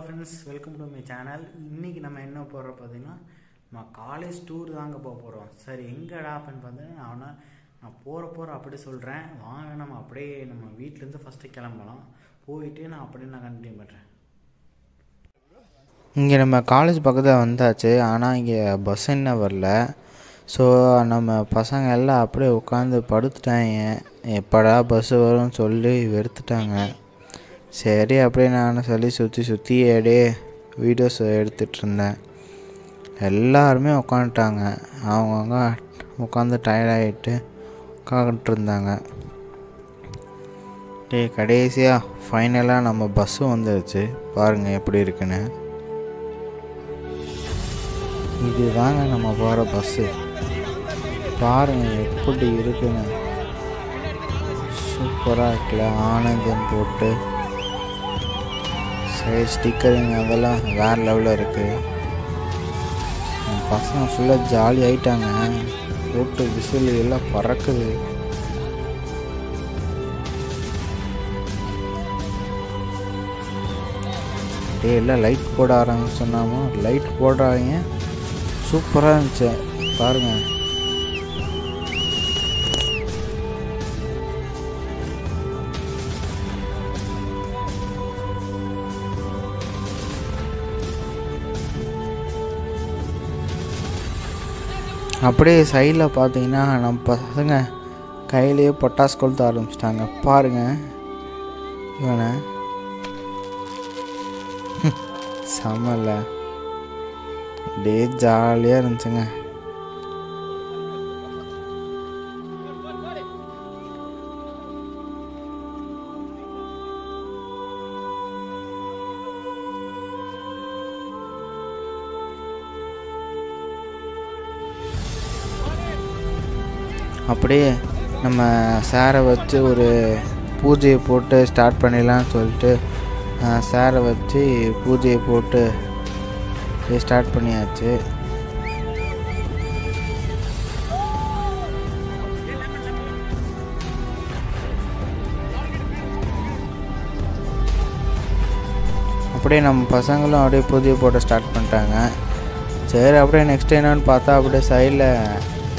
Hello friends, welcome to my channel. Today we are going to a college tour. Sir, where are we going to first we are college bus. So, நம்ம பசங்க எல்லாம் அப்படியே உட்கார்ந்து படுத்துட்டாங்க. எப்படா bus வரும்னு சொல்லி வெறுத்துட்டாங்க. சரி அப்படியே நான் சொல்லி சுத்தி அப்படியே வீடியோஸ் எடுத்துட்டு இருந்தேன். எல்லாரும் உட்கார்ந்துட்டாங்க. அவங்கங்க உட்கார்ந்து டயர்ட் ஆயிட்டு உட்கார்ந்துட்டு இருந்தாங்க. கடைசியா ஃபைனலா நம்ம பஸ் வந்துருச்சு. பாருங்க எப்படி இருக்குன்னு. இது தாங்க நம்ம போற பஸ். பாருங்க எப்படி இருக்குன்னு. சூப்பராக இருக்குல்ல. ஆனந்தம் போட்டு சரி ஸ்டிக்கரிங் அதெல்லாம் வேறு லெவலில் இருக்குது. பசங்க ஃபுல்லாக ஜாலி ஆகிட்டாங்க. போட்டு விசில் எல்லாம் பறக்குது. டே எல்லாம் லைட் போட ஆரம்பி சொன்னாமோ லைட் போடுறாங்க. சூப்பராக இருந்துச்சு. பாருங்கள் அப்படியே சைடில் பார்த்தீங்கன்னா நம்ம பசங்க கையிலேயே பொட்டாஸ் கொளுத்த ஆரம்பிச்சிட்டாங்க. பாருங்கள் இவனை செமல்ல. அப்படியே ஜாலியாக இருந்துச்சுங்க. அப்படியே நம்ம சாரை வச்சு ஒரு பூஜையை போட்டு ஸ்டார்ட் பண்ணிடலான்னு சொல்லிட்டு சாரை வச்சு பூஜையை போட்டு ஸ்டார்ட் பண்ணியாச்சு. அப்படியே நம்ம பசங்களும் அப்படியே பூஜையை போட்டு ஸ்டார்ட் பண்ணிட்டாங்க. சரி அப்படியே நெக்ஸ்ட் என்னன்னு பார்த்தா அப்படியே சைடில்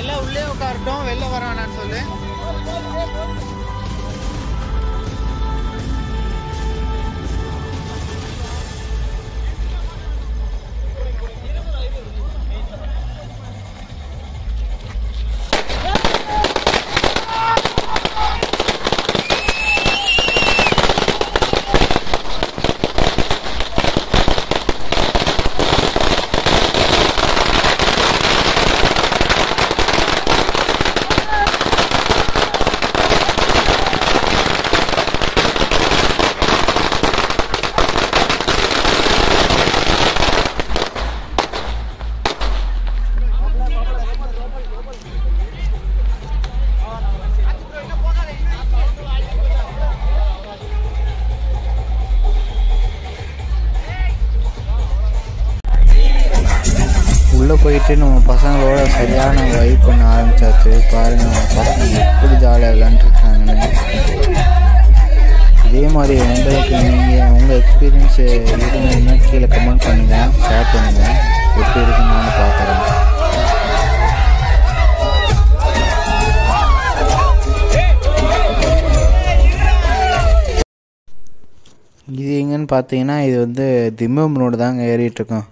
எல்லாம் உள்ளே உட்காரட்டும், வெளில வரானான்னு சொல்லு. போயிட்டு நம்ம பசங்களோட சரியான வைப் பண்ண ஆரம்பிச்சாச்சு. பாருங்க நம்ம பசங்க எப்படி ஜாலியாக விளாண்டுருக்காங்கன்னு. இதே மாதிரி உங்களுக்கு நீங்கள் உங்கள் எக்ஸ்பீரியன்ஸு எதுனா கீழே கமெண்ட் பண்ணுங்கள், ஷேர் பண்ணுங்கள். எப்படி இருக்குன்னு நான் பார்க்குறேன். இது எங்கன்னு பார்த்தீங்கன்னா இது வந்து திம்பம் ரோடு தாங்க ஏறிட்டுருக்கோம்.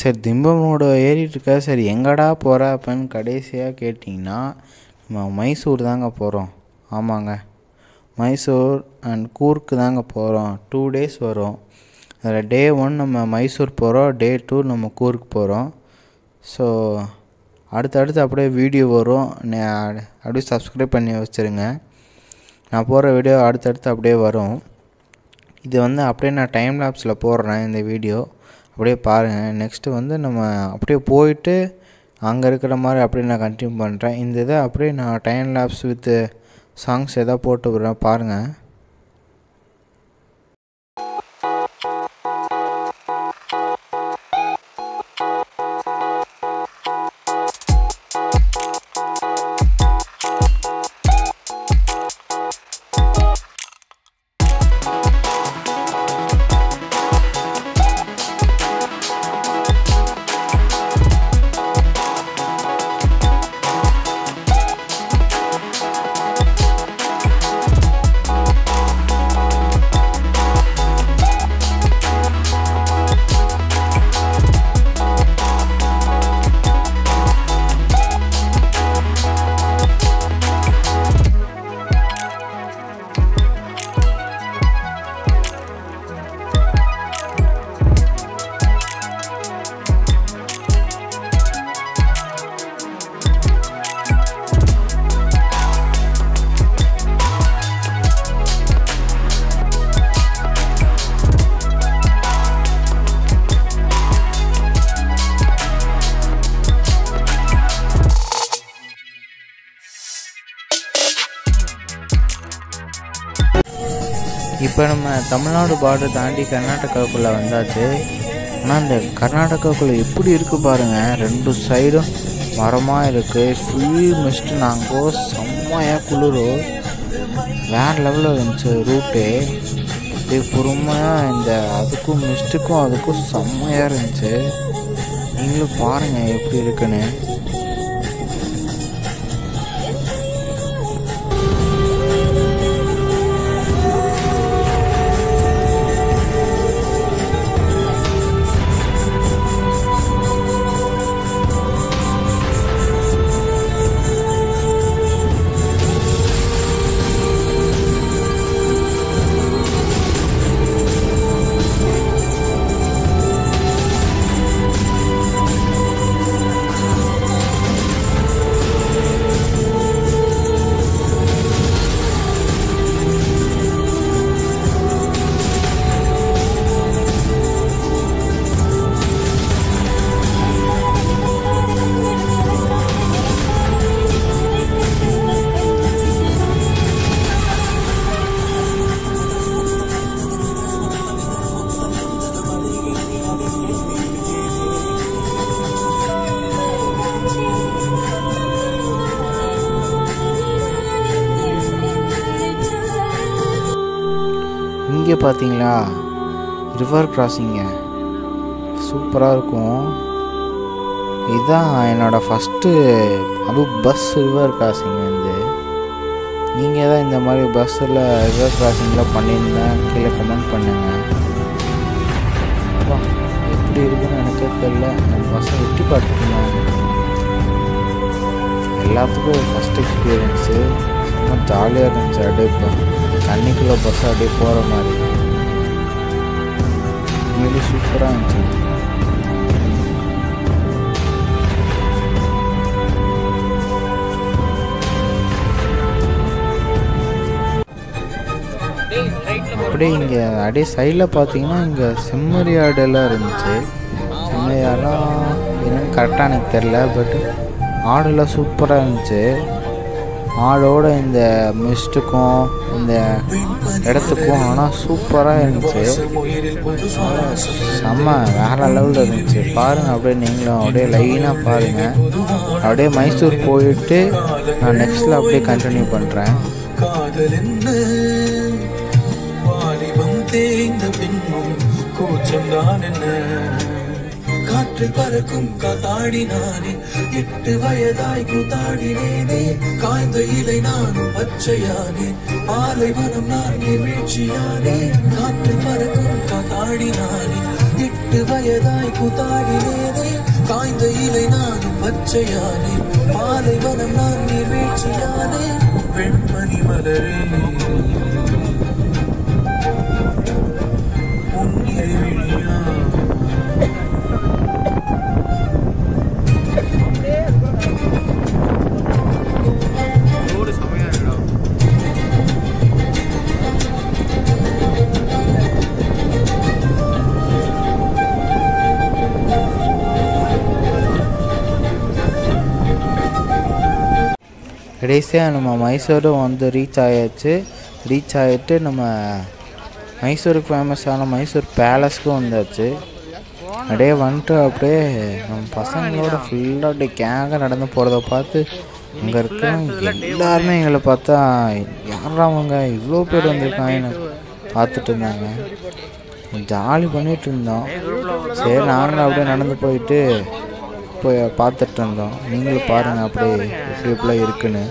சரி திம்பம் ரோடு ஏறிட்டு இருக்க, சரி எங்கடா போகிற அப்படின்னு கடைசியாக கேட்டிங்கன்னா நம்ம மைசூர் தாங்க போகிறோம். ஆமாங்க மைசூர் அண்ட் கூர்க்கு தாங்க போகிறோம். 2 days வரும். அதில் day 1 நம்ம மைசூர் போகிறோம், day 2 நம்ம கூர்க்கு போகிறோம். ஸோ அடுத்தடுத்து அப்படியே வீடியோ வரும். அப்படியே சப்ஸ்கிரைப் பண்ணி வச்சுருங்க. நான் போகிற வீடியோ அடுத்தடுத்து அப்படியே வரும். இது வந்து அப்படியே நான் டைம் லேப்ஸில் போடுறேன் இந்த வீடியோ. அப்படியே பாருங்கள். நெக்ஸ்ட்டு வந்து நம்ம அப்படியே போயிட்டு அங்க இருக்கிற மாதிரி அப்படியே நான் கண்டினியூ பண்றேன். இந்த இத அப்படியே நான் டைம் லாப்ஸ் வித் சாங்ஸ் ஏதா போட்டு விடுறேன் பாருங்க. இப்போ நம்ம தமிழ்நாடு பார்டர் தாண்டி கர்நாடகாவுக்குள்ளே வந்தாச்சு. ஆனால் இந்த கர்நாடகாவுக்குள்ளே எப்படி இருக்குது பாருங்கள். ரெண்டு சைடும் மரமாக இருக்குது, ஃபுல் மிஸ்ட். நாங்கள் செம்மையாக குளிரும், வேறு லெவலில் இருந்துச்சு ரூட்டு. இப்படி பொறுமையாக இந்த அதுக்கும் மிஸ்ட்டுக்கும் அதுக்கும் செம்மையாக இருந்துச்சு. நீங்களும் பாருங்கள் எப்படி இருக்குன்னு. இங்கே பார்த்தீங்களா ரிவர் கிராசிங்க சூப்பராக இருக்கும். இதுதான் என்னோடய ஃபஸ்ட்டு, அதுவும் பஸ் ரிவர் கிராசிங் வந்து. நீங்கள் தான் இந்த மாதிரி பஸ்ஸில் ரிவர் கிராசிங்லாம் பண்ணியிருந்தேன் கீழே கமெண்ட் பண்ணுங்கள். அப்பா எப்படி இருக்குன்னு எனக்கே தெரியல. நம்ம பஸ்ஸை விட்டு பார்த்துக்கலாம். எல்லாத்துக்கும் ஃபஸ்ட் எக்ஸ்பீரியன்ஸு சும்மா ஜாலியாக இருந்துச்சு. அடுப்பேன் தண்ணிக்குள்ளே பஸ்ஸை அப்படியே போகிற மாதிரி மிக சூப்பராக இருந்துச்சு. அப்படியே இங்கே அப்படியே சைடில் பார்த்தீங்கன்னா இங்கே செம்மறியாடெல்லாம் இருந்துச்சு. செம்மறியாடெல்லாம் என்னன்னு கரெக்டாக எனக்கு தெரில, பட் ஆடெல்லாம் சூப்பராக இருந்துச்சு. ஆடோட இந்த மிஸ்ட்டுக்கும் இந்த இடத்துக்கும் ஆனால் சூப்பராக இருந்துச்சு. செம்ம வேறு லெவலில் இருந்துச்சு பாருங்கள். அப்படியே நீங்களும் அப்படியே லைனாக பாருங்கள். அப்படியே மைசூர் போயிட்டு நான் நெக்ஸ்ட்டில் அப்படியே கண்டினியூ பண்ணுறேன். காற்று பறக்கும் காத்தாடினானே, 8 வயதாய் கூத்தாடினேனே, காய்ந்த இலை நானும் பச்சையானே, பாலைவனம் நானே வீழ்ச்சியானே, காற்று பறக்கும் காத்தாடினானே, 8 வயதாய் கூத்தாடினேனே, காய்ந்த இலை நானும் பச்சையானே, பாலைவனம் நானே வீழ்ச்சியானே, வெண்மணி மலரே கடைசியாக நம்ம மைசூர் வந்து ரீச் ஆயாச்சு. ரீச் ஆகிட்டு நம்ம மைசூருக்கு ஃபேமஸான மைசூர் பேலஸ்க்கும் வந்தாச்சு. அப்படியே வந்துட்டு அப்படியே நம்ம பசங்களோட ஃபுல்லாக அப்படியே கேங்காக நடந்து போகிறத பார்த்து அங்கே இருக்கிற எல்லாருமே எங்களை பார்த்தா யாரும் அவங்க இவ்வளோ பேர் வந்திருக்காங்கன்னு பார்த்துட்டு இருந்தாங்க. ஜாலி பண்ணிகிட்டு இருந்தோம். சரி நாங்களும் அப்படியே நடந்து போயிட்டு போய் பார்த்துட்டு இருந்தோம். நீங்களும் பாருங்கள் அப்படியே எப்படி எப்படிலாம் இருக்குன்னு.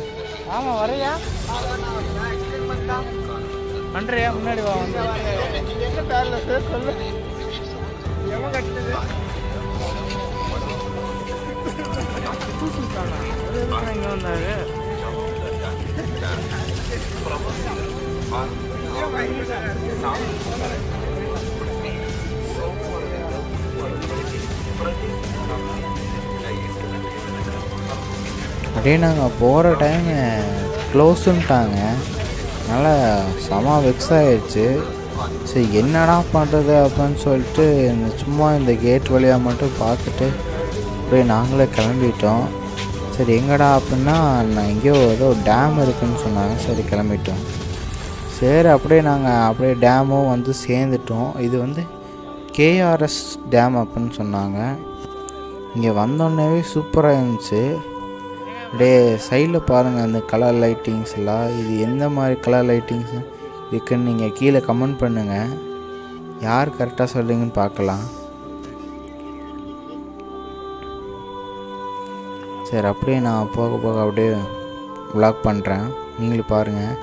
அப்படியே நாங்கள் போகிற டைம் க்ளோஸுன்ட்டாங்க. அதனால் செம வெக்ஸ் ஆகிடுச்சு. சரி என்னடா பண்ணுறது அப்படின்னு சொல்லிட்டு சும்மா இந்த கேட் வழியாக மட்டும் பார்த்துட்டு அப்படியே நாங்களே கிளம்பிட்டோம். சரி எங்கடா அப்படின்னா நான் எங்கேயோ ஏதோ டேம் இருக்குதுன்னு சொன்னாங்க. சரி கிளம்பிட்டோம். சரி அப்படியே நாங்கள் அப்படியே டேமும் வந்து சேர்ந்துட்டோம். இது வந்து கேஆர்எஸ் டேம் அப்படின்னு சொன்னாங்க. இங்கே வந்தோடனேவே சூப்பராக இருந்துச்சு. அப்படியே சைடில் பாருங்கள் அந்த கலர் லைட்டிங்ஸ் எல்லாம். இது எந்த மாதிரி கலர் லைட்டிங்ஸ் இருக்குதுன்னு நீங்கள் கீழே கமெண்ட் பண்ணுங்கள். யார் கரெக்டாக சொல்கிறீங்கன்னு பார்க்கலாம். சரி அப்படியே நான் போக போக அப்படியே வ்ளாக் பண்ணுறேன், நீங்களும் பாருங்கள்.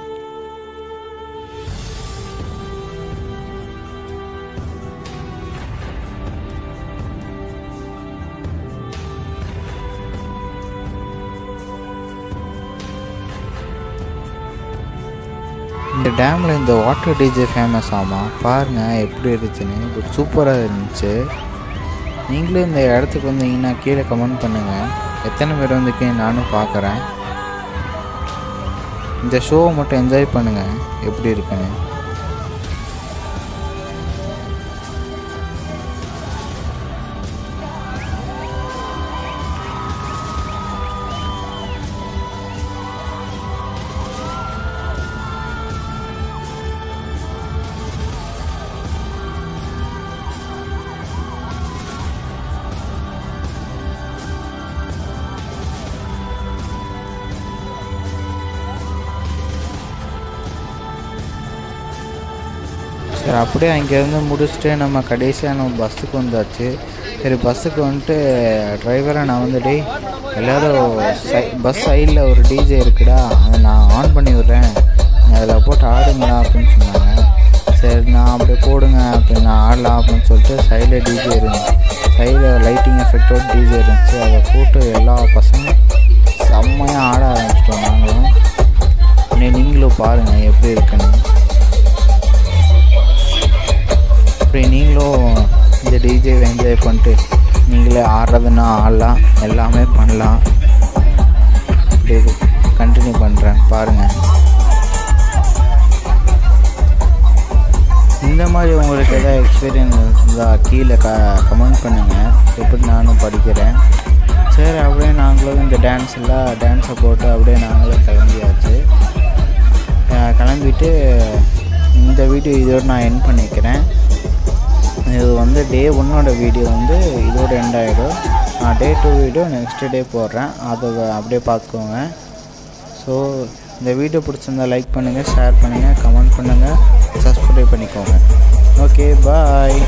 இந்த டேமில் இந்த வாட்டர் டிஜே ஃபேமஸ். ஆமாம் பாருங்கள் எப்படி இருந்துச்சுன்னு. இப்படி சூப்பராக இருந்துச்சு. நீங்களும் இந்த இடத்துக்கு வந்தீங்கன்னா கீழே கமெண்ட் பண்ணுங்கள். எத்தனை பேர் வந்துருக்கேன் நானும் பார்க்குறேன். இந்த ஷோவை மட்டும் என்ஜாய் பண்ணுங்கள் எப்படி இருக்குன்னு. சரி அப்படியே அங்கேருந்து முடிச்சுட்டு நம்ம கடைசியாக நம்ம பஸ்ஸுக்கு வந்தாச்சு. சரி பஸ்ஸுக்கு வந்துட்டு டிரைவரை நான் வந்துட்டு எல்லோரும் பஸ் சைடில் ஒரு டிஜே இருக்குடா அதை நான் ஆன் பண்ணி விட்றேன், அதில் போட்டு ஆடுங்களா அப்படின்னு சொன்னாங்க. சரி நான் அப்படியே போடுங்க அப்படி நான் ஆடலாம் அப்படின்னு சொல்லிட்டு சைடில் டிஜே இருந்துச்சு. சைடில் லைட்டிங் எஃபெக்டோட டிஜே இருந்துச்சு. அதை போட்டு எல்லா பசங்களும் செம்மையாக ஆட ஆரம்பிச்சிட்டோம். நாங்களும் உடனே நீங்களும் பாருங்கள் எப்படி இருக்குன்னு. அப்படி நீங்களும் இந்த டிஜேவை என்ஜாய் பண்ணிட்டு நீங்களே ஆடுறதுன்னா ஆடலாம், எல்லாமே பண்ணலாம். அப்படி கண்டினியூ பண்ணுறேன் பாருங்கள். இந்த மாதிரி உங்களுக்கு எதாவது எக்ஸ்பீரியன்ஸ் இருந்தால் கீழே கமெண்ட் பண்ணுங்கள், எப்படி நானும் படிக்கிறேன். சரி அப்படியே நாங்களும் இந்த டான்ஸை போட்டு அப்படியே நாங்களும் கிளம்பியாச்சு. கிளம்பிட்டு இந்த வீடியோ இதோடு நான் என் பண்ணிக்கிறேன். இது வந்து டே ஒன்னோட வீடியோ வந்து இதோட எண்ட் ஆகிடும். நான் டே 2 வீடியோ நெக்ஸ்ட் டே போடுறேன், அதை அப்படியே பார்த்துக்கோங்க. ஸோ இந்த வீடியோ பிடிச்சிருந்தால் லைக் பண்ணுங்கள், ஷேர் பண்ணுங்கள், கமெண்ட் பண்ணுங்கள், சப்ஸ்கிரைப் பண்ணிக்கோங்க. ஓகே பாய்.